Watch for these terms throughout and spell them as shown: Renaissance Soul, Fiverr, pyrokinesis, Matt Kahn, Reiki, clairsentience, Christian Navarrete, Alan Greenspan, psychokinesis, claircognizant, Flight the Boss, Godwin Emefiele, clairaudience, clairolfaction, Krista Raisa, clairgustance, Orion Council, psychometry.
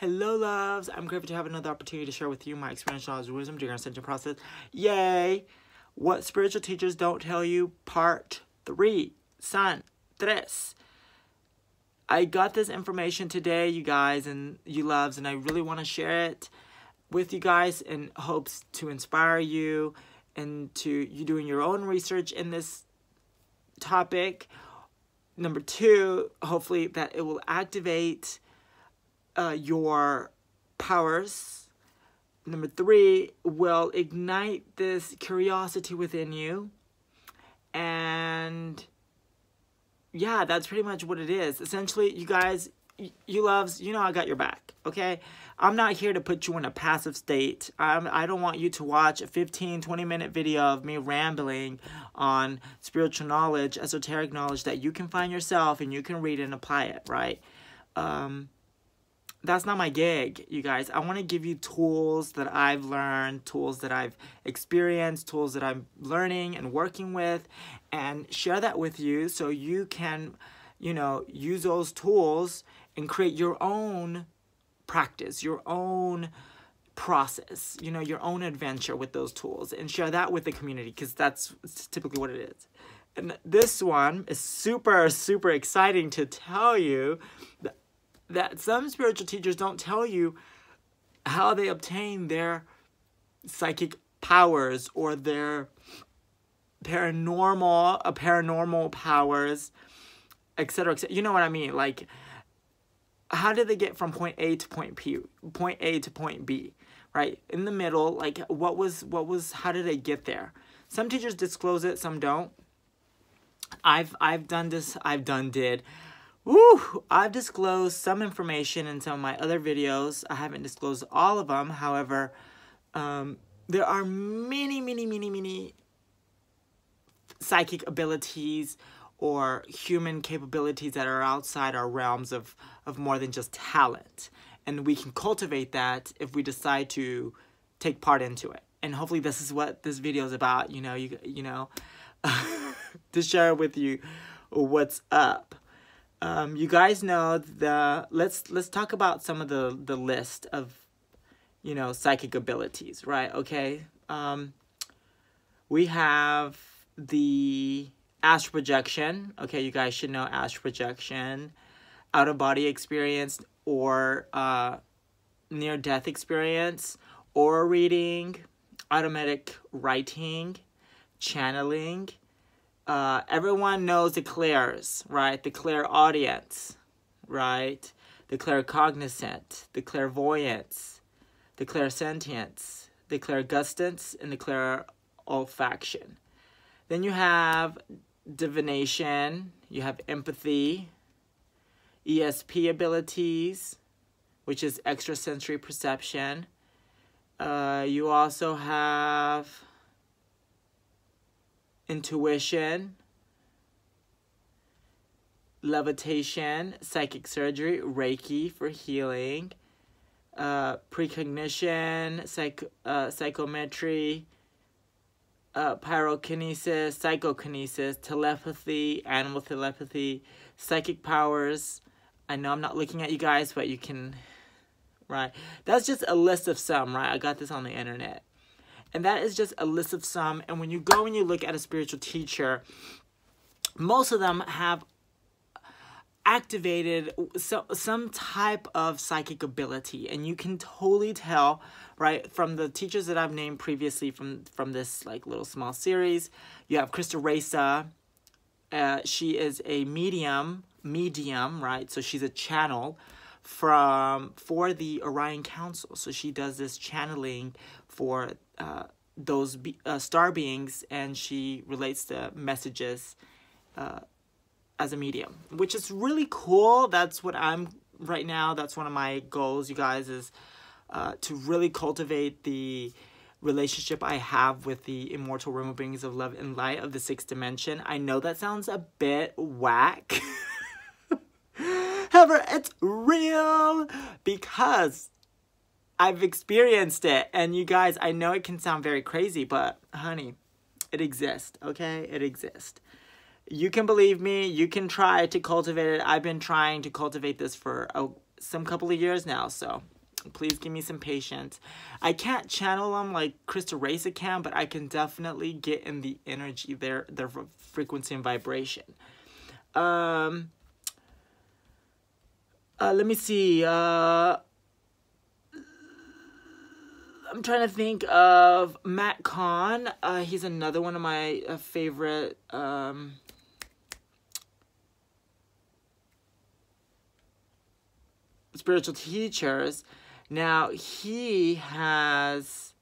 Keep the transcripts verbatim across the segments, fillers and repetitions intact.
Hello loves, I'm grateful to have another opportunity to share with you my experience, knowledge, and wisdom during our ascension process. Yay! What spiritual teachers don't tell you, part three, son, tres. I got this information today, you guys, and you loves, and I really want to share it with you guys in hopes to inspire you and to you doing your own research in this topic. Number two, hopefully that it will activate Uh, your powers. Number three, will ignite this curiosity within you. And yeah, that's pretty much what it is. Essentially, you guys, you loves, you know I got your back, okay? I'm not here to put you in a passive state. I'm, I don't want you to watch a fifteen, twenty minute video of me rambling on spiritual knowledge, esoteric knowledge that you can find yourself and you can read and apply it, right? Um... That's not my gig, you guys. I want to give you tools that I've learned, tools that I've experienced, tools that I'm learning and working with, and share that with you so you can, you know, use those tools and create your own practice, your own process, you know, your own adventure with those tools, and share that with the community because that's typically what it is. And this one is super, super exciting to tell you that that some spiritual teachers don't tell you how they obtain their psychic powers or their paranormal, uh, paranormal powers, et cetera, et cetera. You know what I mean? Like, how did they get from point A to point P, point A to point B, right? In the middle, like, what was, what was, how did they get there? Some teachers disclose it, some don't. I've, I've done this, I've done did. Woo! I've disclosed some information in some of my other videos. I haven't disclosed all of them. However, um, there are many, many, many, many psychic abilities or human capabilities that are outside our realms of, of more than just talent. And we can cultivate that if we decide to take part into it. And hopefully this is what this video is about, you know, you, you know, to share with you what's up. Um, you guys know the, let's, let's talk about some of the, the list of, you know, psychic abilities, right? Okay. Um, we have the astral projection. Okay. You guys should know astral projection, out of body experience or, uh, near death experience, aura reading, automatic writing, channeling. Uh, everyone knows the clairs, right? The clairaudience, right? The claircognizant, the clairvoyance, the clairsentience, the clairgustance, and the clairolfaction. Then you have divination, you have empathy, E S P abilities, which is extrasensory perception. Uh, you also have intuition, levitation, psychic surgery, Reiki for healing, uh, precognition, psych uh, psychometry, uh, pyrokinesis, psychokinesis, telepathy, animal telepathy, psychic powers. I know I'm not looking at you guys, but you can, right? That's just a list of some, right? I got this on the internet. And that is just a list of some. And when you go and you look at a spiritual teacher, most of them have activated so, some type of psychic ability. And you can totally tell, right, from the teachers that I've named previously from, from this, like, little small series. You have Krista Raisa. Uh, she is a medium, medium, right? So she's a channel from for the Orion Council. So she does this channeling for uh, those be uh, star beings, and she relates the messages uh, as a medium, which is really cool. That's what I'm right now. That's one of my goals, you guys, is uh, to really cultivate the relationship I have with the immortal realm of beings of love and light of the sixth dimension. I know that sounds a bit whack. However, it's real because I've experienced it. And you guys, I know it can sound very crazy, but honey, it exists, okay? It exists. You can believe me. You can try to cultivate it. I've been trying to cultivate this for a, some couple of years now, so please give me some patience. I can't channel them like Krista Raisa can, but I can definitely get in the energy, their, their frequency and vibration. Um, uh, let me see. Uh, I'm trying to think of Matt Kahn. Uh, he's another one of my uh, favorite... Um, spiritual teachers. Now, he has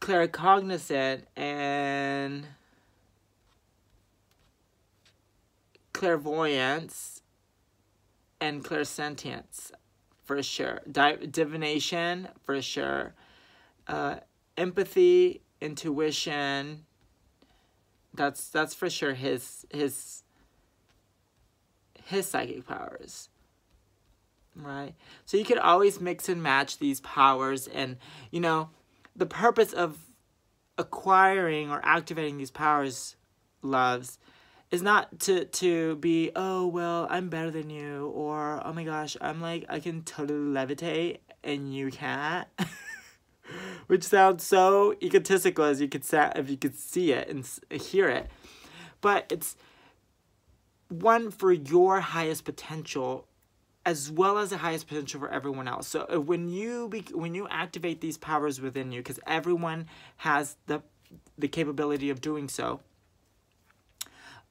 claircognizant and clairvoyance and clairsentience for sure, Div divination for sure, uh, empathy, intuition. That's that's for sure his his his psychic powers. Right. So you could always mix and match these powers, and, you know, the purpose of acquiring or activating these powers, loves, is not to, to be, oh, well, I'm better than you, or, oh my gosh, I'm like, I can totally levitate and you can't, which sounds so egotistical as you could sa- if you could see it and hear it, but it's one for your highest potential, as well as the highest potential for everyone else. So when you be, when you activate these powers within you, because everyone has the the capability of doing so,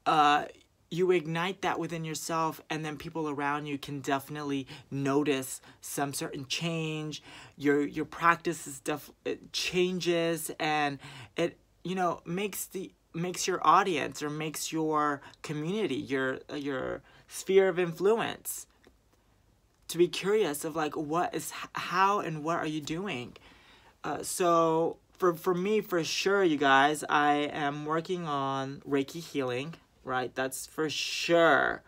uh, you ignite that within yourself, and then people around you can definitely notice some certain change. Your your practice is def it changes, and it you know makes the makes your audience or makes your community, your your sphere of influence, to be curious of like what is, how and what are you doing? Uh, so for, for me, for sure, you guys, I am working on Reiki healing, right? That's for sure.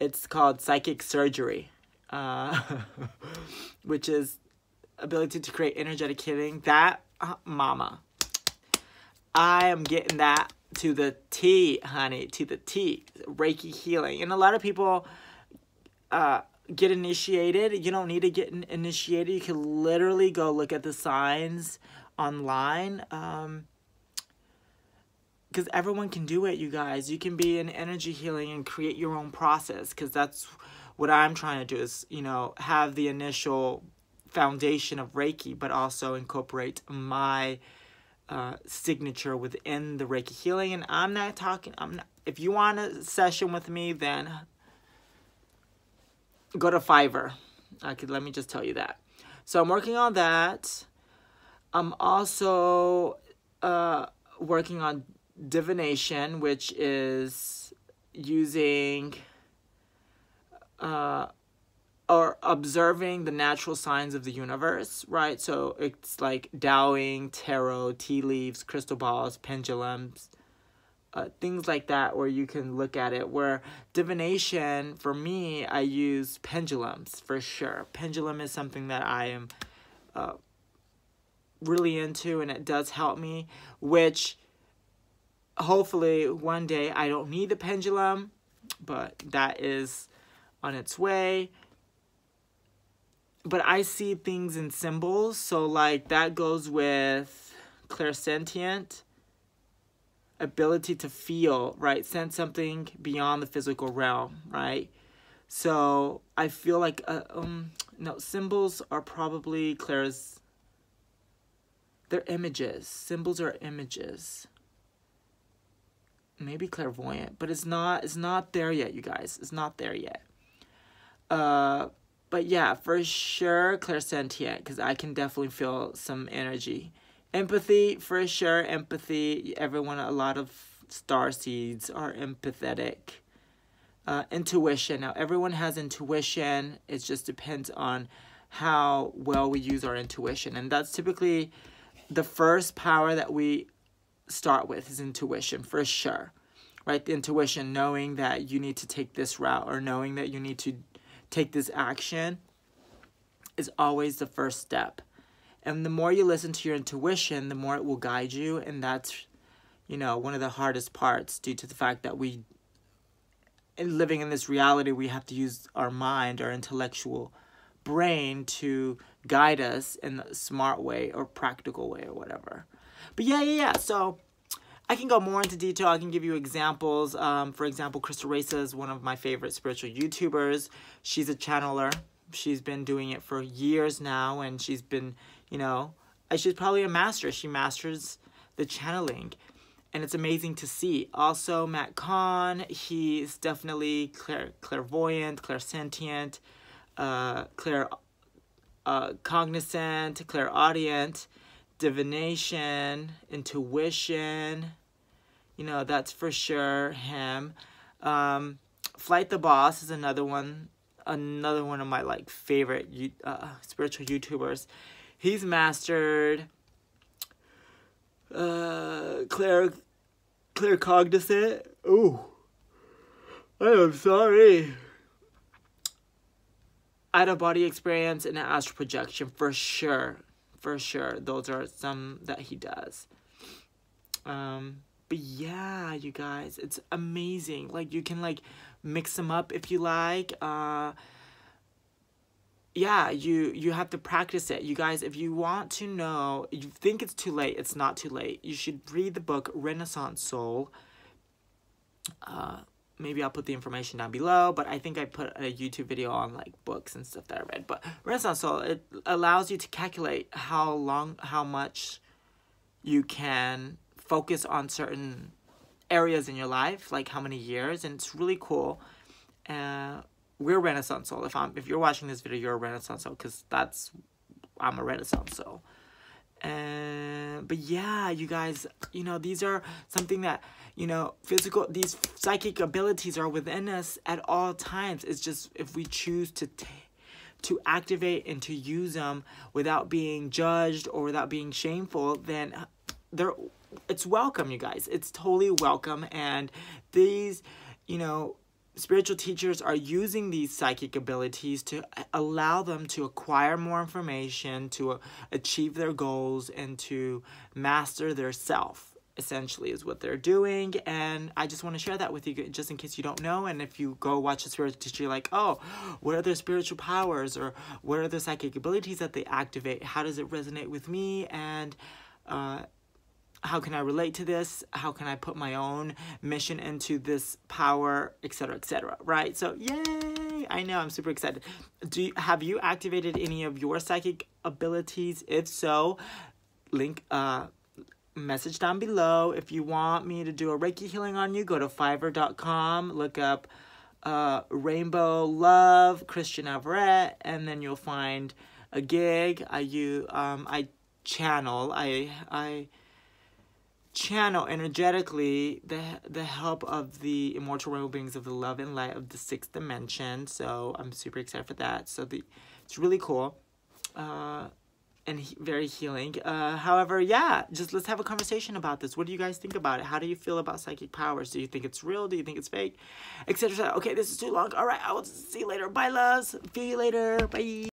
It's called psychic surgery, uh, which is ability to create energetic healing. That, uh, mama, I am getting that to the T, honey, to the T, Reiki healing. And a lot of people, uh, get initiated. You don't need to get initiated. You can literally go look at the signs online. Um, because everyone can do it, you guys. You can be in energy healing and create your own process. Because that's what I'm trying to do is, you know, have the initial foundation of Reiki, but also incorporate my uh, signature within the Reiki healing. And I'm not talking, I'm not, if you want a session with me, then go to Fiverr. I could, let me just tell you that. So I'm working on that. I'm also uh, working on divination, which is using uh, or observing the natural signs of the universe, right? So it's like dowing, tarot, tea leaves, crystal balls, pendulums, Uh, things like that, where you can look at it. Where divination, for me, I use pendulums for sure. Pendulum is something that I am uh, really into, and it does help me, which hopefully one day I don't need the pendulum, but that is on its way. But I see things in symbols, so like that goes with clairsentient, ability to feel, right? Sense something beyond the physical realm, right? So I feel like, uh, um, no, symbols are probably Claire's, they're images. Symbols are images. Maybe clairvoyant, but it's not, it's not there yet, you guys. It's not there yet. Uh, but yeah, for sure, clairsentient, because I can definitely feel some energy. Empathy, for sure, empathy. Everyone, a lot of star seeds are empathetic. Uh, intuition. Now, everyone has intuition. It just depends on how well we use our intuition. And that's typically the first power that we start with is intuition, for sure. Right? The intuition, knowing that you need to take this route or knowing that you need to take this action is always the first step. And the more you listen to your intuition, the more it will guide you. And that's, you know, one of the hardest parts due to the fact that we living in this reality, we have to use our mind, our intellectual brain, to guide us in a smart way or practical way or whatever. But yeah, yeah, yeah. So I can go more into detail. I can give you examples. Um, for example, Krista Raisa is one of my favorite spiritual YouTubers. She's a channeler. She's been doing it for years now, and she's been, you know, she's probably a master. She masters the channeling, and it's amazing to see. Also, Matt Kahn, he's definitely clair clairvoyant, clairsentient, uh, clair uh, cognizant, clairaudient, divination, intuition, you know, that's for sure him. Um, Flight the Boss is another one, another one of my like favorite uh, spiritual YouTubers. He's mastered uh, clair claircognizant. Ooh, I'm sorry. Out of body experience and astral projection for sure. For sure, those are some that he does. Um, but yeah, you guys, it's amazing. Like, you can, like, mix them up if you like. Uh, yeah, you, you have to practice it. You guys, if you want to know, you think it's too late, it's not too late. You should read the book, Renaissance Soul. Uh, maybe I'll put the information down below, but I think I put a YouTube video on like books and stuff that I read. But Renaissance Soul, it allows you to calculate how long, how much you can focus on certain areas in your life, like how many years, and it's really cool. Uh, we're Renaissance Soul. If I'm, if you're watching this video, you're a Renaissance Soul, because that's, I'm a Renaissance Soul. And uh, but yeah, you guys, you know, these are something that, you know, physical, these psychic abilities are within us at all times. It's just if we choose to t to activate and to use them without being judged or without being shameful, then they're, it's welcome, you guys. It's totally welcome. And these, you know, spiritual teachers are using these psychic abilities to allow them to acquire more information, to achieve their goals, and to master their self, essentially, is what they're doing. And I just want to share that with you, just in case you don't know. And if you go watch a spiritual teacher, you're like, oh, what are their spiritual powers, or what are their psychic abilities that they activate? How does it resonate with me? And uh, how can I relate to this? How can I put my own mission into this power, et cetera, et cetera, right? So, yay! I know, I'm super excited. Do you, have you activated any of your psychic abilities? If so, link, uh, message down below. If you want me to do a Reiki healing on you, go to Fiverr dot com, look up uh, Rainbow Love, Christian Navarrete, and then you'll find a gig. I, you, um, I channel, I, I... channel energetically the the help of the immortal rainbow beings of the love and light of the sixth dimension. So I'm super excited for that. So the it's really cool, uh and he, very healing. Uh however, yeah, just let's have a conversation about this. What do you guys think about it? How do you feel about psychic powers? Do you think it's real? Do you think it's fake, etc.? Okay, this is too long. All right, I will see you later. Bye, loves. See you later. Bye.